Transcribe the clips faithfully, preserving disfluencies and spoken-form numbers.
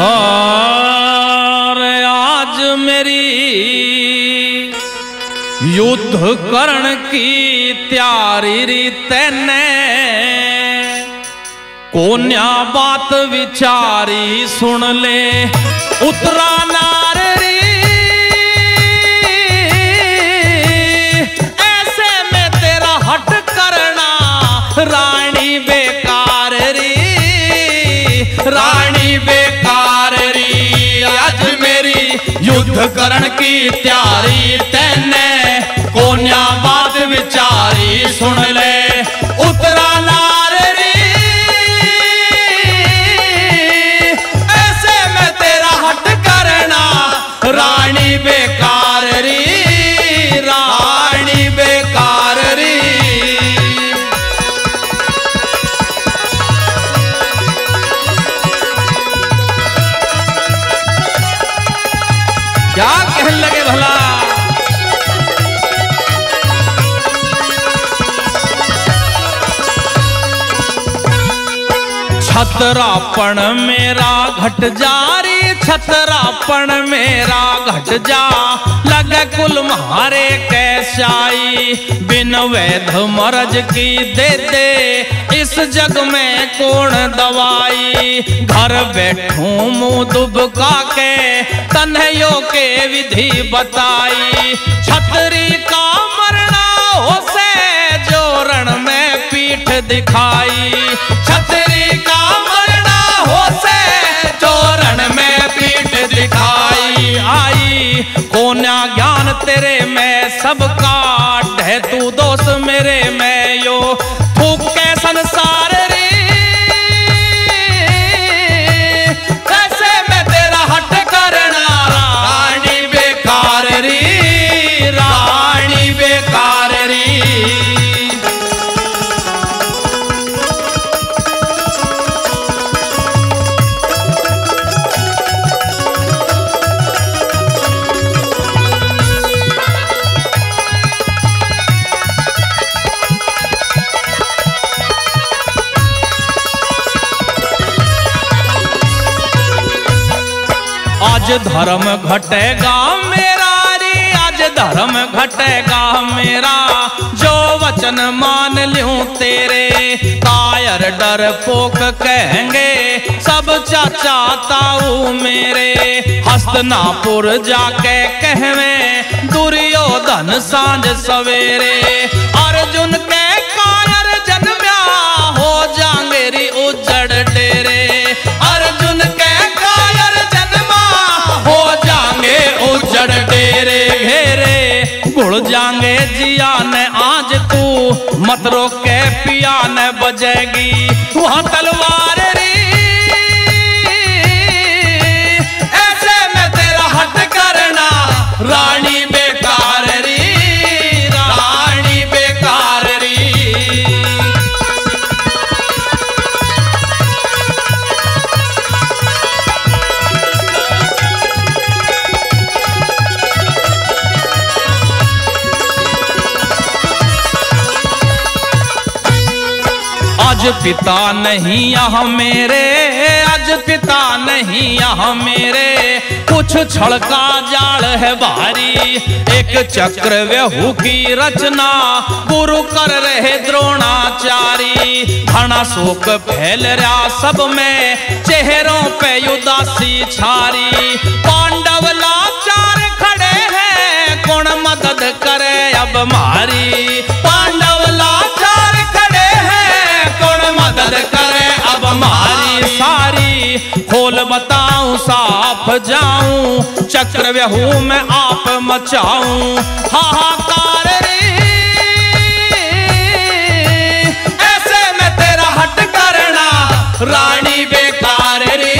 और आज मेरी युद्ध करण की तैयारी री तैने कोन्या बात विचारी सुन ले उतरा नार री। ऐसे में तेरा हट करना रानी बेकार री, रानी बेकार री। आज मेरी युद्ध करण की तैयारी तैने कोन्या बात विचारी सुन ले उतरा नार री। ऐसे में तेरा हट करना रानी बेकार री, रानी बेकार री। क्या कहने लगे भला छतरापन मेरा घट जा रे, छतरापन मेरा घट जा। लग कुल मारे कैसाई बिन वैध मरज की दे दे इस जग में कौन दवाई। घर बैठूं मुंह दुबका के तन्हयो के विधि बताई। छतरी का मरना हो से जोरण में पीठ दिखाई, छतरी का मरना हो से जोरण में पीठ दिखाई। आई कोन्या ज्ञान तेरे में सब काट है, तू दोस्त मेरे में यो थूक के संसार रे। ऐसे में तेरा हट करना रानी बेकार रे, रानी बेकार रे। आज धर्म घटेगा मेरा रे, आज धर्म घटेगा मेरा। जो वचन मान लूं तेरे कायर डर पोक कहेंगे सब चाचा ताऊ मेरे। हस्तनापुर जाके कहवे दुर्योधन सांझ सवेरे। अर्जुन के कायर जन्म्या हो जाएंगे रे उजड़ डेरे, अर्जुन के उजड़ डेरे घेरे। गुड़ जाएंगे जिया ने आज तू मत रोके पिया ने बजेगी वहां तलवार रे। ऐसे में तेरा हट करना रानी बेकार रे, रानी बेकार रे। आज पिता नहीं यहाँ मेरे, आज पिता नहीं यहाँ मेरे। कुछ छड़का जाल है भारी एक चक्र व्यहू की रचना। गुरु कर रहे द्रोणाचारी घना शोक फैल रहा सब में चेहरों पे उदासी छारी। पांडव लाचार खड़े हैं कौन मदद करे अब मारी, पांडव लाचार मदद करे अब मारी सारी। खोल बताऊं साफ जाऊं चक्रव्यूह में आप मचाऊं हाहाकार रे। ऐसे में तेरा हट करना रानी बेकार रे,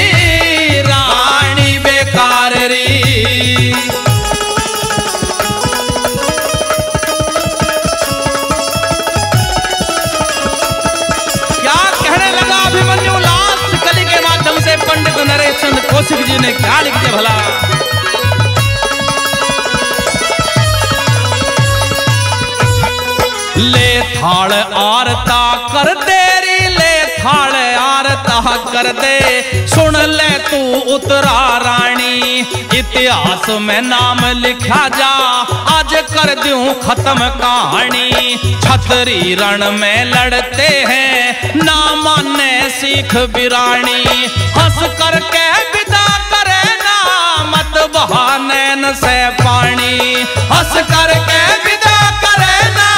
रानी बेकार रे। पंडित नरेश चंद्र कौशिक जी ने क्या लिख दिया भला। ले थाल आरता कर तेरी, ले थाल आरता तबाह कर दे। सुन ले तू उतरा रानी, इतिहास में नाम लिखा जा, आज कर दूं खत्म कहानी। छतरी रण में लड़ते हैं, ना माने सीख बिरानी। हंस करके विदा करे ना, मत बहा नैन से पानी। हंस करके विदा करे ना,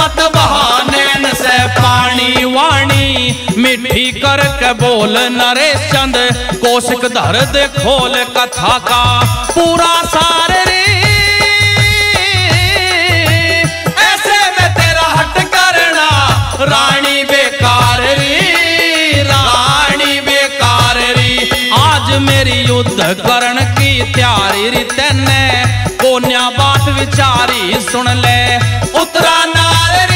मत बहा नैन से पानी। वाणी मिठी करके बोल नरेश चंद्र, कौशिक दर्द खोल कथा का पूरा सारे। ऐसे में तेरा हट करना रानी बेकार री, रानी बेकार री। आज मेरी युद्ध करण की तैयारी री, तेने कोन्या बात विचारी सुन ले। उतरा नारे